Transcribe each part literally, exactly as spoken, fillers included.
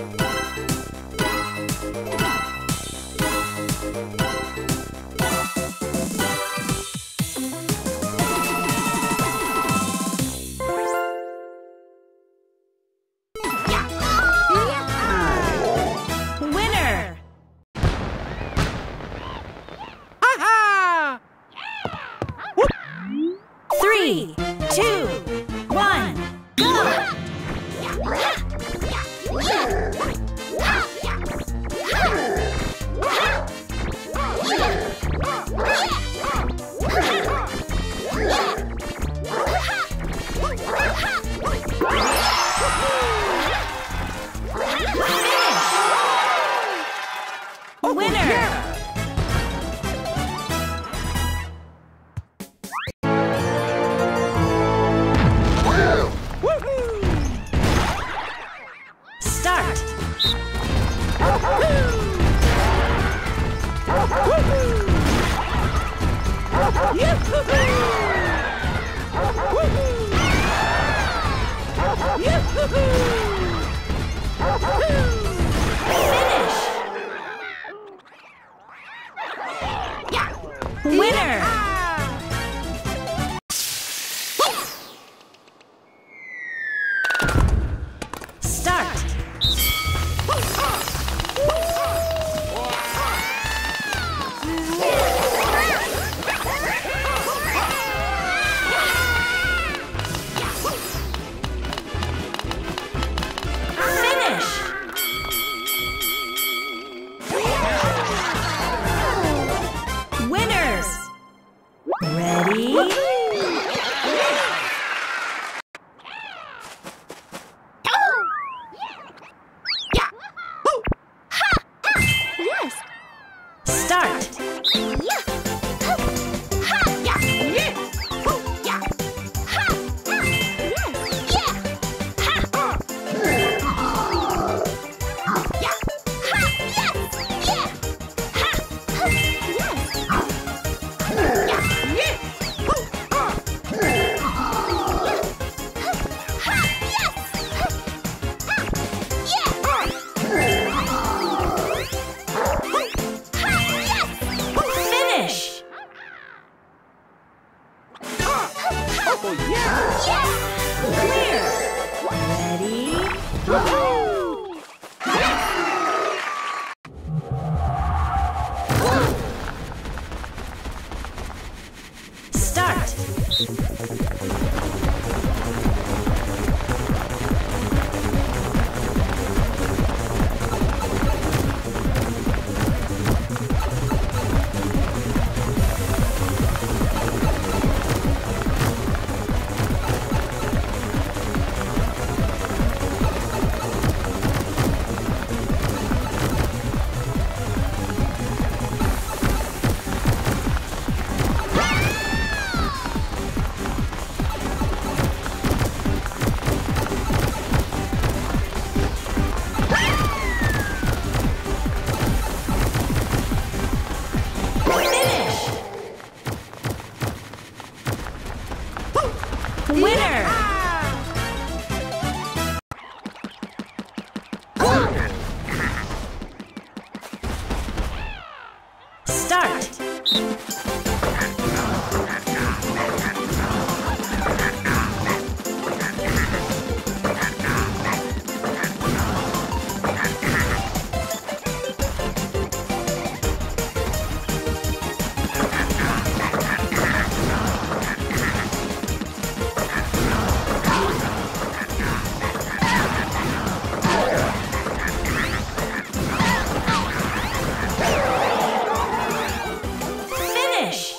Finish!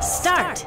Start!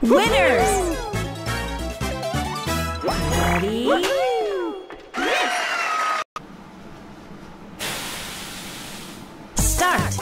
Winners! Ready? Start!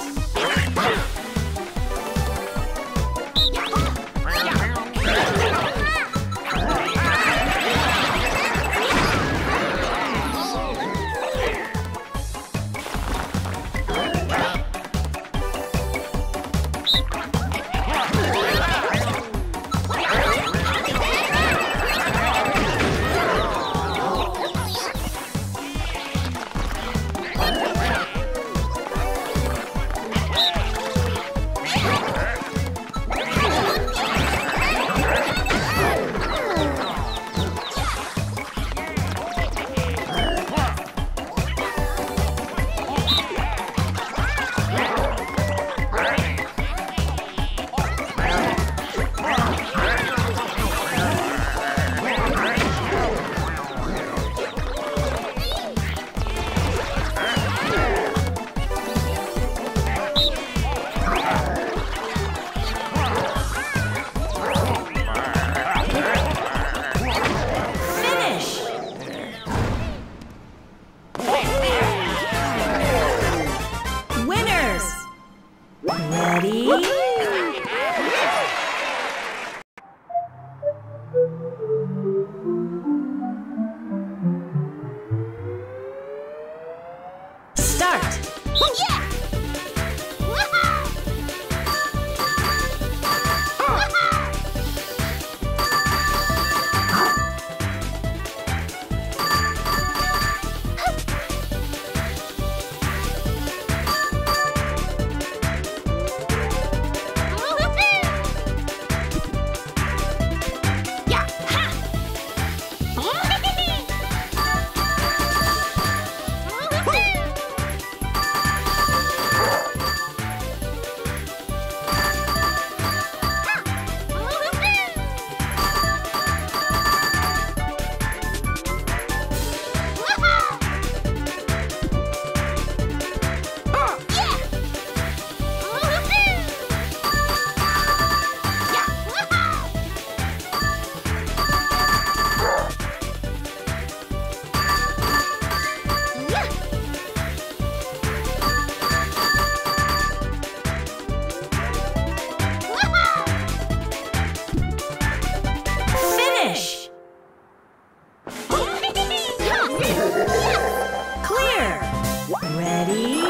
Ready?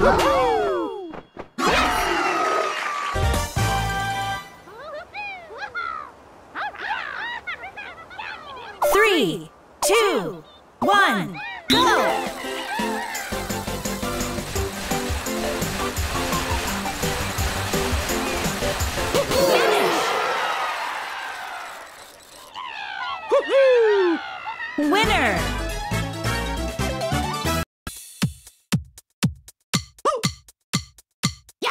Woo-hoo! Three, two, one, go! Winner! Woo. Yeah.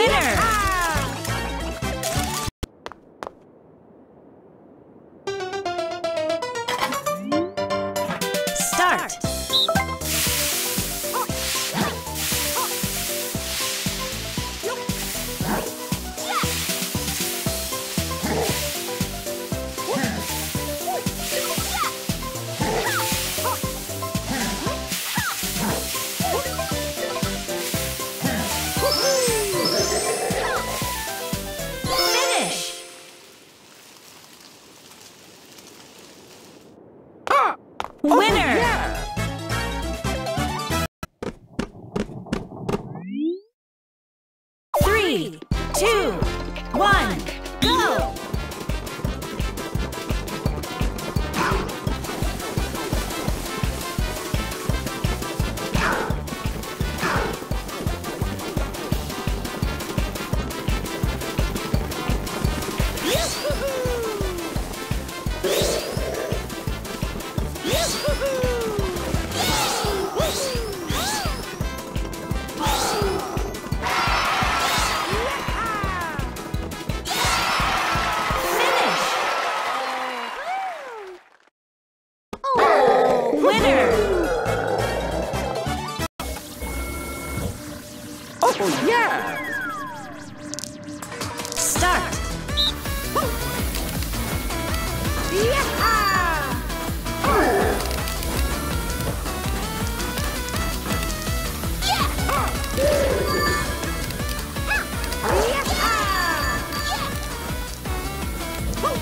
Winner! Start! Three, two, one, go! Oh, yeah! Start! Woo. Yeah! Oh. Yeah! Oh. Woo!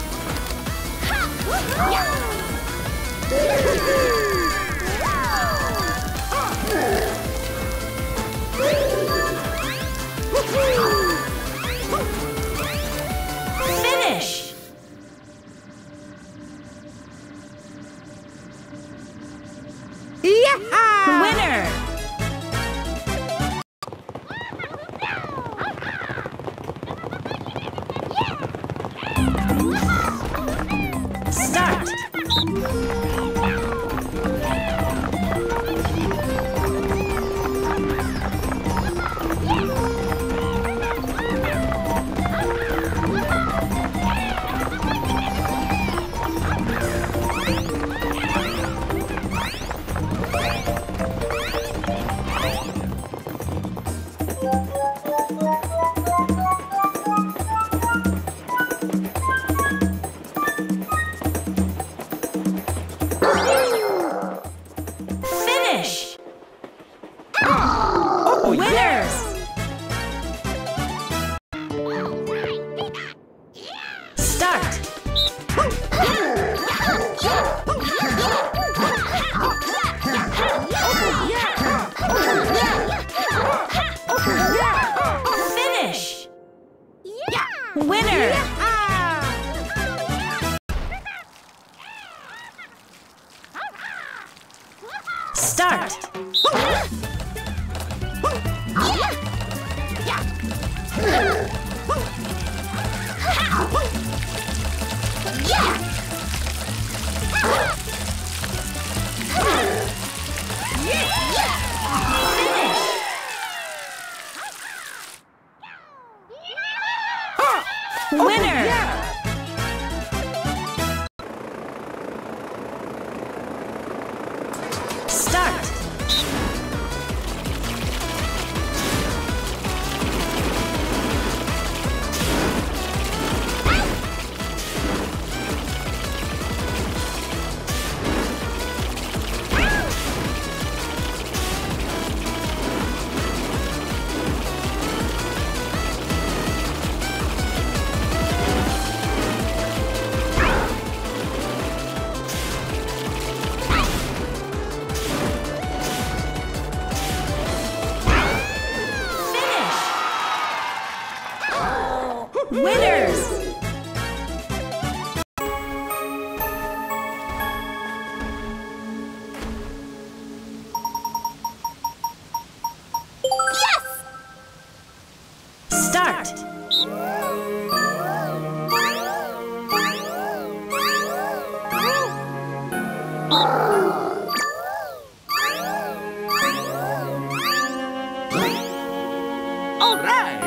All right.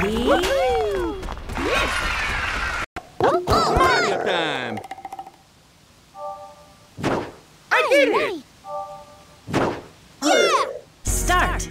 Ready? Yes. Oh, oh, Mario time! I did it! Yeah. Start!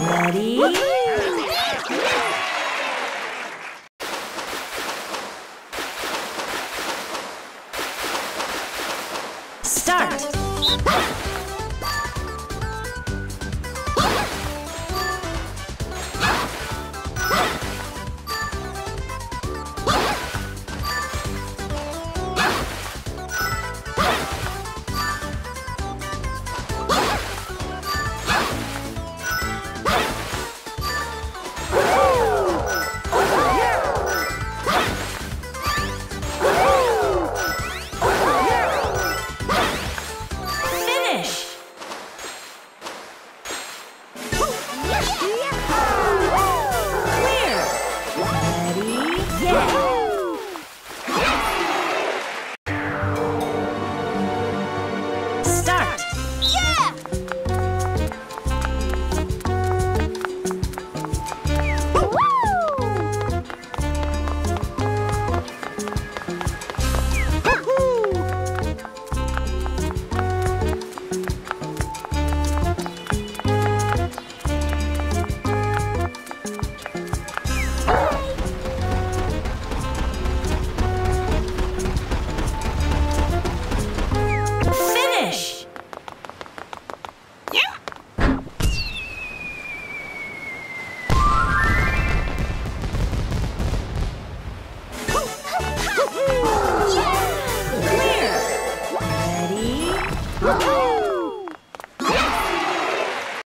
Ready?